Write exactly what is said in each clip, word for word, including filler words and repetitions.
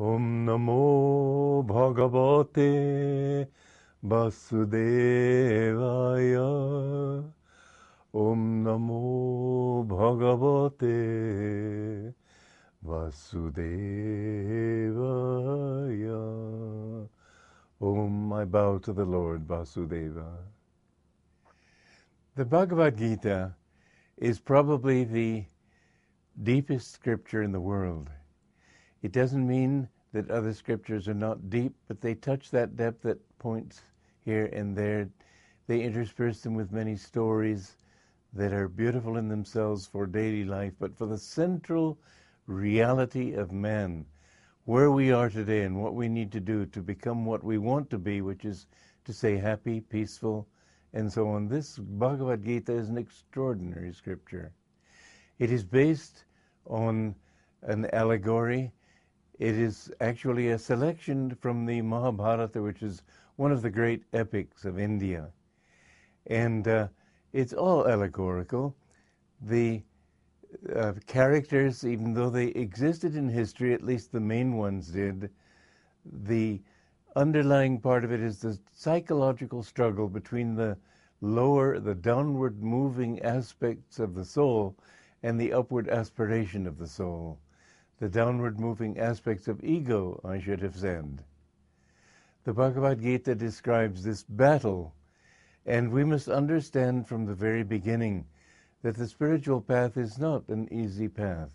Om Namo Bhagavate Vasudevaya. Om Namo Bhagavate Vasudevaya. Om, I bow to the Lord Vasudeva. The Bhagavad Gita is probably the deepest scripture in the world. It doesn't mean that other scriptures are not deep, but they touch that depth at points here and there. They intersperse them with many stories that are beautiful in themselves for daily life, but for the central reality of man, where we are today and what we need to do to become what we want to be, which is to say happy, peaceful, and so on. This Bhagavad Gita is an extraordinary scripture. It is based on an allegory. It is actually a selection from the Mahabharata, which is one of the great epics of India. And uh, it's all allegorical. The uh, characters, even though they existed in history, at least the main ones did, the underlying part of it is the psychological struggle between the lower, the downward moving aspects of the soul and the upward aspiration of the soul. The downward moving aspects of ego, I should have said. The Bhagavad Gita describes this battle, and we must understand from the very beginning that the spiritual path is not an easy path.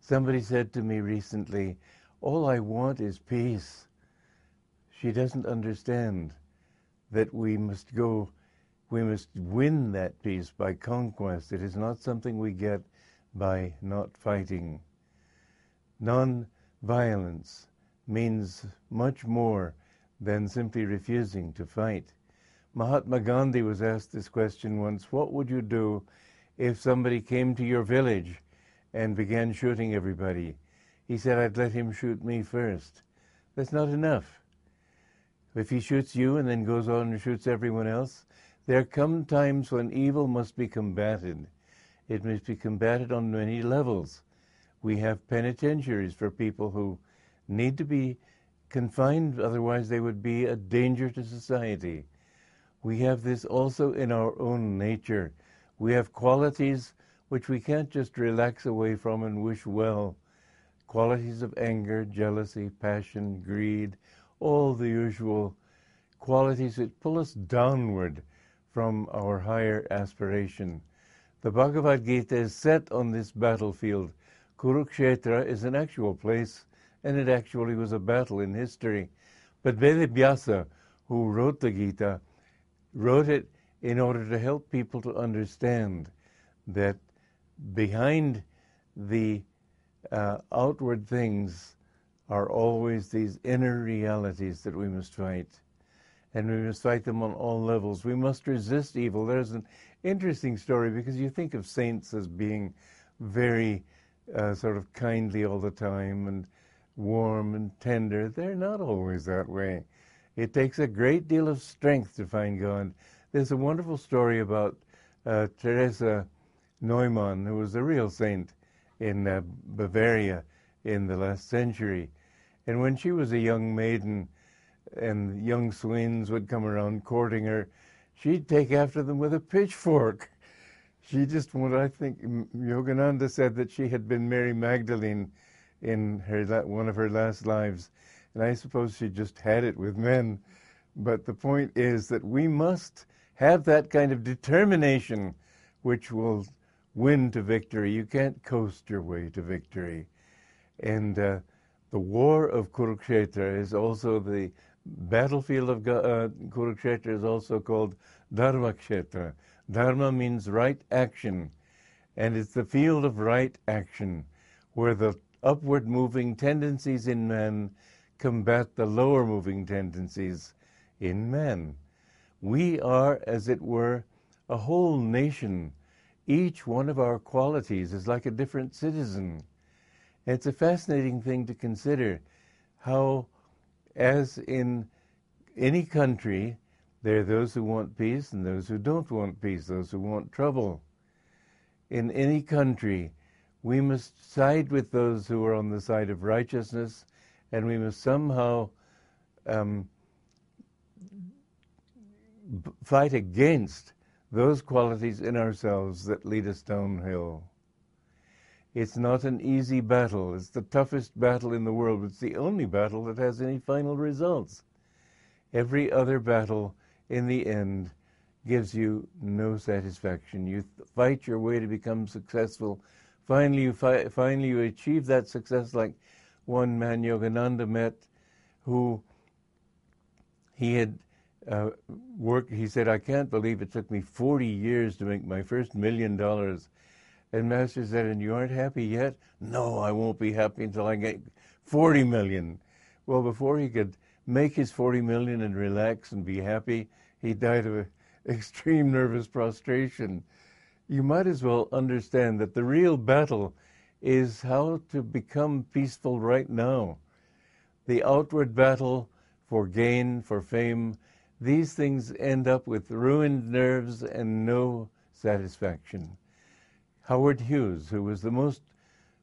Somebody said to me recently, "All I want is peace." She doesn't understand that we must go, we must win that peace by conquest. It is not something we get by not fighting. Non-violence means much more than simply refusing to fight. Mahatma Gandhi was asked this question once: what would you do if somebody came to your village and began shooting everybody? He said, "I'd let him shoot me first." That's not enough. If he shoots you and then goes on and shoots everyone else, there come times when evil must be combated. It must be combated on many levels. We have penitentiaries for people who need to be confined, otherwise they would be a danger to society. We have this also in our own nature. We have qualities which we can't just relax away from and wish well. Qualities of anger, jealousy, passion, greed, all the usual qualities that pull us downward from our higher aspiration. The Bhagavad Gita is set on this battlefield. Kurukshetra is an actual place, and it actually was a battle in history. But Veda Vyasa, who wrote the Gita, wrote it in order to help people to understand that behind the uh, outward things are always these inner realities that we must fight. And we must fight them on all levels. We must resist evil. There's an interesting story, because you think of saints as being very Uh, sort of kindly all the time and warm and tender. They're not always that way. It takes a great deal of strength to find God. There's a wonderful story about uh, Theresa Neumann, who was a real saint in uh, Bavaria in the last century. And when she was a young maiden and young swains would come around courting her, she'd take after them with a pitchfork. She just, what I think Yogananda said, that she had been Mary Magdalene in her one of her last lives. And I suppose she just had it with men. But the point is that we must have that kind of determination which will win to victory. You can't coast your way to victory. And uh, the war of Kurukshetra is also the battlefield of uh, Kurukshetra is also called Dharmakshetra. Dharma means right action, and it's the field of right action where the upward moving tendencies in man combat the lower moving tendencies in man. We are, as it were, a whole nation. Each one of our qualities is like a different citizen. It's a fascinating thing to consider how, as in any country, there are those who want peace and those who don't want peace, those who want trouble. In any country, we must side with those who are on the side of righteousness and we must somehow um, fight against those qualities in ourselves that lead us downhill. It's not an easy battle. It's the toughest battle in the world. It's the only battle that has any final results. Every other battle, in the end, gives you no satisfaction. You fight your way to become successful. Finally, you fi finally you achieve that success, like one man Yogananda met, who he had uh, worked. He said, "I can't believe it took me forty years to make my first million dollars." And Master said, "And you aren't happy yet?" "No, I won't be happy until I get forty million. Well, before he could make his forty million and relax and be happy, he died of extreme nervous prostration. You might as well understand that the real battle is how to become peaceful right now. The outward battle for gain, for fame, these things end up with ruined nerves and no satisfaction. Howard Hughes, who was the most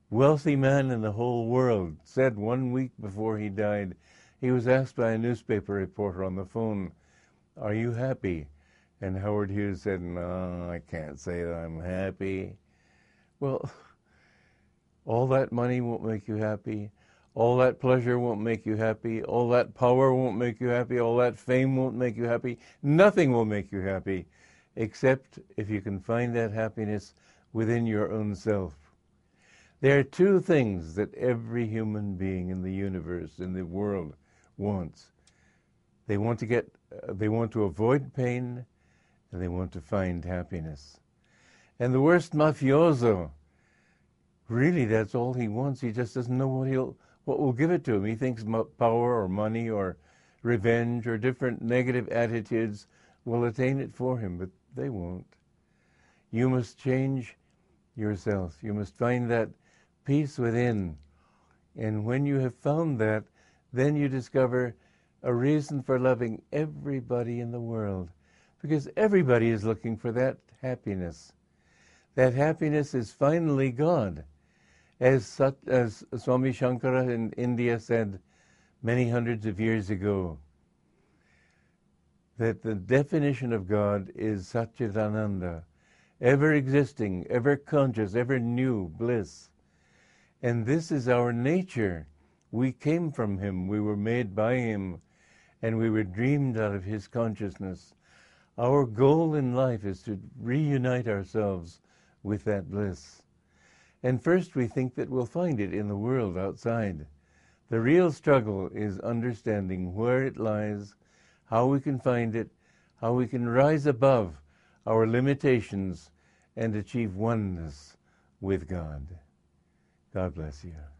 wealthy man in the whole world, said one week before he died, he was asked by a newspaper reporter on the phone, "Are you happy?" And Howard Hughes said, "No, I can't say that I'm happy." Well, all that money won't make you happy. All that pleasure won't make you happy. All that power won't make you happy. All that fame won't make you happy. Nothing will make you happy, except if you can find that happiness within your own self. There are two things that every human being in the universe, in the world, wants. They want to get, uh, they want to avoid pain, and they want to find happiness. And the worst mafioso, really that's all he wants. He just doesn't know what he'll, what will give it to him. He thinks power or money or revenge or different negative attitudes will attain it for him, but they won't. You must change yourself. You must find that peace within. And when you have found that, then you discover a reason for loving everybody in the world, because everybody is looking for that happiness. That happiness is finally God. As, as Swami Shankara in India said many hundreds of years ago, that the definition of God is Satchidananda, ever-existing, ever-conscious, ever-new bliss. And this is our nature. We came from Him, we were made by Him, and we were dreamed out of His consciousness. Our goal in life is to reunite ourselves with that bliss. And first we think that we'll find it in the world outside. The real struggle is understanding where it lies, how we can find it, how we can rise above our limitations and achieve oneness with God. God bless you.